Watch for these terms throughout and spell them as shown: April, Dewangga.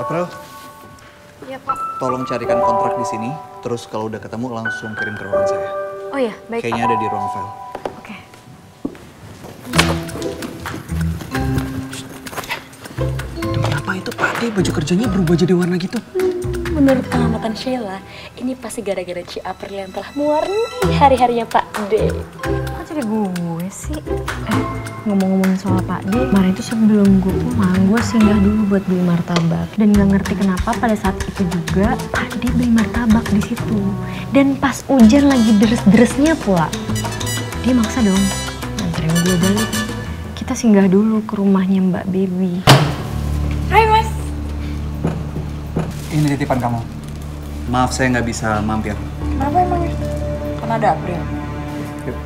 April. Iya, Pak. Tolong carikan kontrak di sini, terus kalau udah ketemu langsung kirim ke ruangan saya. Oh iya, baik. Kayaknya Pak. Ada di ruang file. Oke. Demi apa itu, Pak? Deh, baju kerjanya berubah jadi warna gitu. Menurut pengamatan Sheila, ini pasti gara-gara Ci April yang telah mewarnai hari-harinya Pak D. Kok jadi gue sih? Ngomong-ngomong soal Pak D, kemarin itu sebelum gue pulang, gue singgah dulu buat beli martabak. Dan gak ngerti kenapa pada saat itu juga, Pak D beli martabak di situ. Dan pas hujan lagi deres-deresnya pula, dia maksa dong nganterin gue balik. Kita singgah dulu ke rumahnya Mbak Baby. Ini titipan kamu. Maaf, saya nggak bisa mampir. Kenapa emangnya? Karena ada April. Yuk.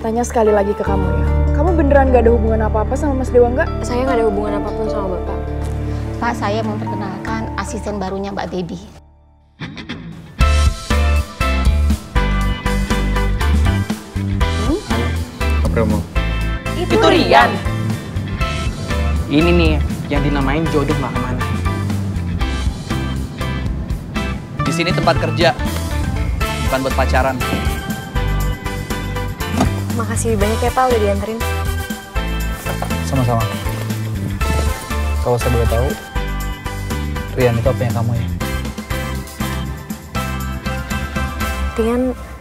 Tanya sekali lagi ke kamu ya. Kamu beneran nggak ada hubungan apa-apa sama Mas Dewangga? Saya nggak ada hubungan apapun sama Bapak. Pak, saya memperkenalkan asisten barunya Mbak Baby. April mau. Itu Rian. Ini nih yang dinamain jodoh nggak kemana. Di sini tempat kerja, bukan buat pacaran. Makasih banyak ya Pak udah dianterin. Sama-sama. Kalau saya boleh tahu, Rian itu apanya kamu ya? Rian